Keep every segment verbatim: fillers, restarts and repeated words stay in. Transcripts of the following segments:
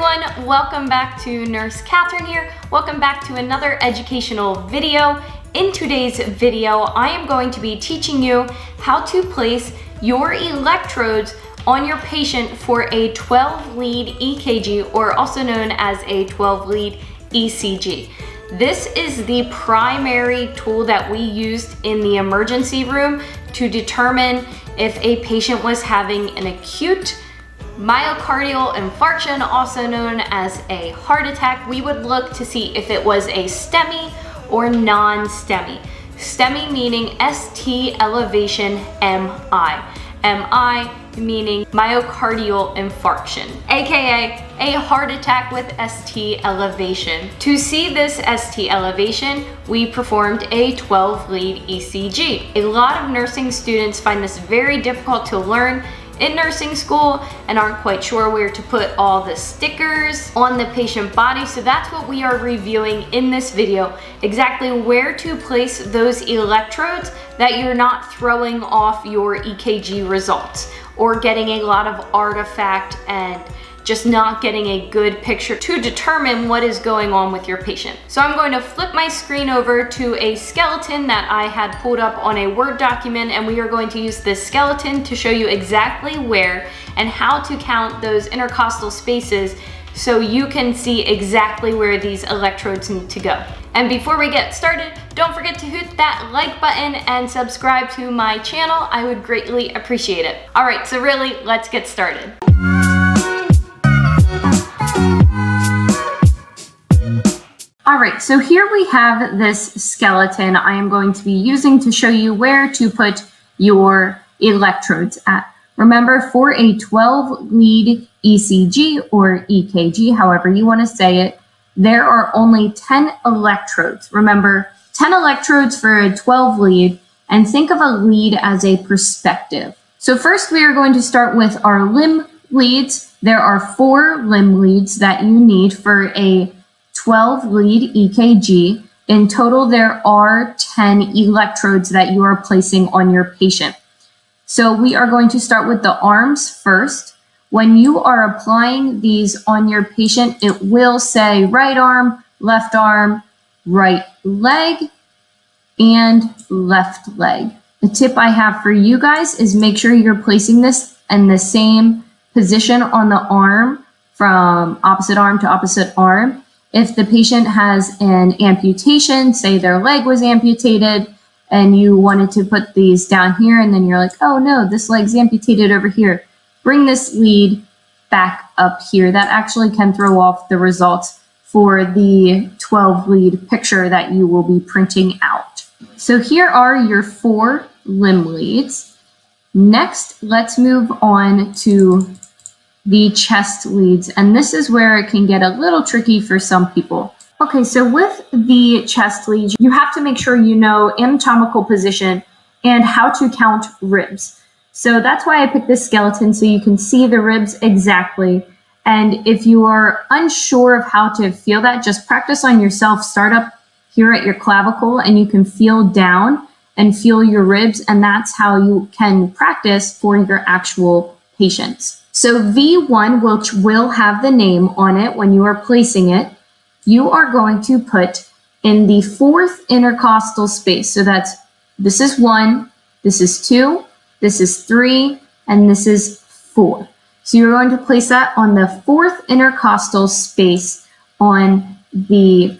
everyone, welcome back to Nurse Catherine here. Welcome back to another educational video. In today's video, I am going to be teaching you how to place your electrodes on your patient for a twelve lead E K G, or also known as a twelve lead E C G. This is the primary tool that we used in the emergency room to determine if a patient was having an acute myocardial infarction, also known as a heart attack. We would look to see if it was a STEMI or non-STEMI. STEMI meaning S T elevation M I. M I meaning myocardial infarction, aka a heart attack with S T elevation. To see this S T elevation, we performed a twelve lead E C G. A lot of nursing students find this very difficult to learn in nursing school and aren't quite sure where to put all the stickers on the patient body. So that's what we are reviewing in this video, exactly where to place those electrodes that you're not throwing off your E K G results or getting a lot of artifact and just not getting a good picture to determine what is going on with your patient. So I'm going to flip my screen over to a skeleton that I had pulled up on a Word document, and we are going to use this skeleton to show you exactly where and how to count those intercostal spaces so you can see exactly where these electrodes need to go. And before we get started, don't forget to hit that like button and subscribe to my channel. I would greatly appreciate it. All right, so really, let's get started. All right, so here we have this skeleton I am going to be using to show you where to put your electrodes at. Remember, for a twelve lead E C G or E K G, however you want to say it, there are only ten electrodes. Remember, ten electrodes for a twelve lead, and think of a lead as a perspective. So first we are going to start with our limb leads. There are four limb leads that you need for a twelve lead E K G. In total, there are ten electrodes that you are placing on your patient. So we are going to start with the arms first. When you are applying these on your patient, it will say right arm, left arm, right leg, and left leg. The tip I have for you guys is make sure you're placing this in the same position on the arm, from opposite arm to opposite arm. If the patient has an amputation, say their leg was amputated, and you wanted to put these down here, and then you're like, oh no, this leg's amputated over here, bring this lead back up here. That actually can throw off the results for the twelve lead picture that you will be printing out. So here are your four limb leads. Next, let's move on to the chest leads, and this is where it can get a little tricky for some people. Okay, so with the chest leads, you have to make sure you know anatomical position and how to count ribs. So that's why I picked this skeleton, so you can see the ribs exactly. And if you are unsure of how to feel that, just practice on yourself. Start up here at your clavicle, and you can feel down and feel your ribs, and that's how you can practice for your actual patients. So V one, which will have the name on it when you are placing it, you are going to put in the fourth intercostal space. So that's, this is one, this is two, this is three, and this is four. So you're going to place that on the fourth intercostal space on the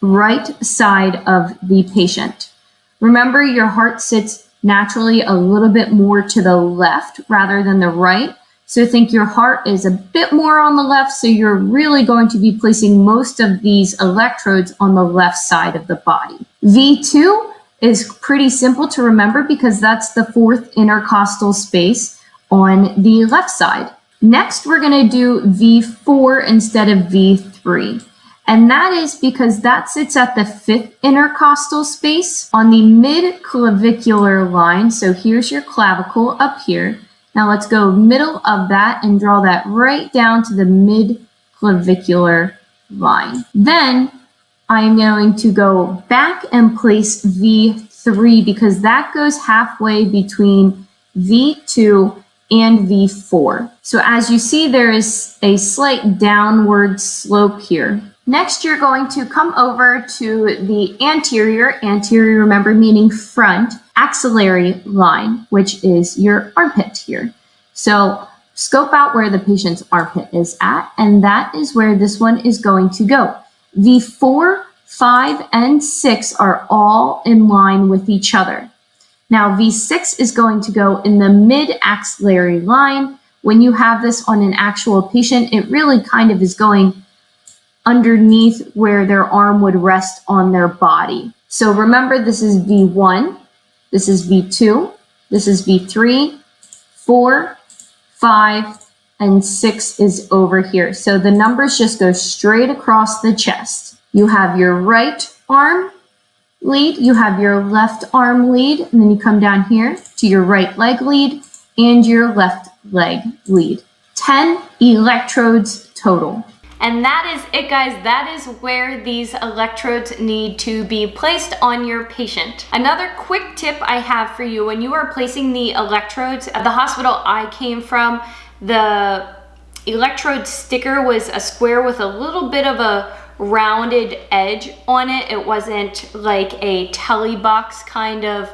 right side of the patient. Remember, your heart sits naturally a little bit more to the left rather than the right. So think your heart is a bit more on the left, so you're really going to be placing most of these electrodes on the left side of the body. V two is pretty simple to remember because that's the fourth intercostal space on the left side. Next, we're gonna do V four instead of V three. And that is because that sits at the fifth intercostal space on the midclavicular line. So here's your clavicle up here. Now let's go middle of that and draw that right down to the midclavicular line. Then I'm going to go back and place V three because that goes halfway between V two and V four. So as you see, there is a slight downward slope here. Next, you're going to come over to the anterior, anterior, remember, meaning front, axillary line, which is your armpit here. So scope out where the patient's armpit is at, and that is where this one is going to go. V four, five, and six are all in line with each other. Now, V six is going to go in the mid-axillary line. When you have this on an actual patient, it really kind of is going underneath where their arm would rest on their body. So remember, this is V one, this is V two, this is V three, four, five, and six is over here. So the numbers just go straight across the chest. You have your right arm lead, you have your left arm lead, and then you come down here to your right leg lead and your left leg lead. ten electrodes total. And that is it, guys. That is where these electrodes need to be placed on your patient. Another quick tip I have for you when you are placing the electrodes, at the hospital I came from, the electrode sticker was a square with a little bit of a rounded edge on it. It wasn't like a Telebox kind of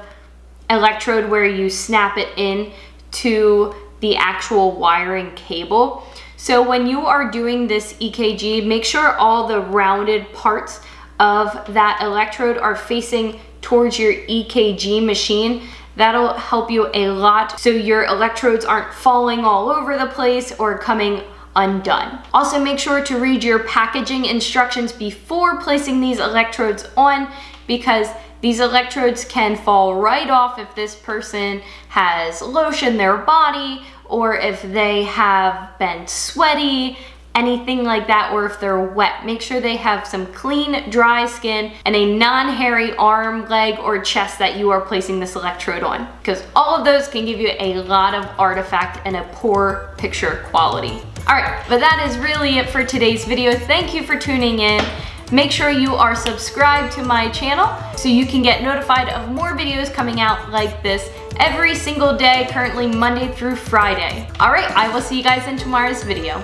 electrode where you snap it in to the actual wiring cable. So when you are doing this E K G, make sure all the rounded parts of that electrode are facing towards your E K G machine. That'll help you a lot so your electrodes aren't falling all over the place or coming undone. Also, make sure to read your packaging instructions before placing these electrodes on, because these electrodes can fall right off if this person has lotion in their body, or if they have been sweaty, anything like that, or if they're wet. Make sure they have some clean, dry skin and a non-hairy arm, leg, or chest that you are placing this electrode on, because all of those can give you a lot of artifact and a poor picture quality. All right, but that is really it for today's video. Thank you for tuning in. Make sure you are subscribed to my channel so you can get notified of more videos coming out like this every single day, currently Monday through Friday. All right, I will see you guys in tomorrow's video.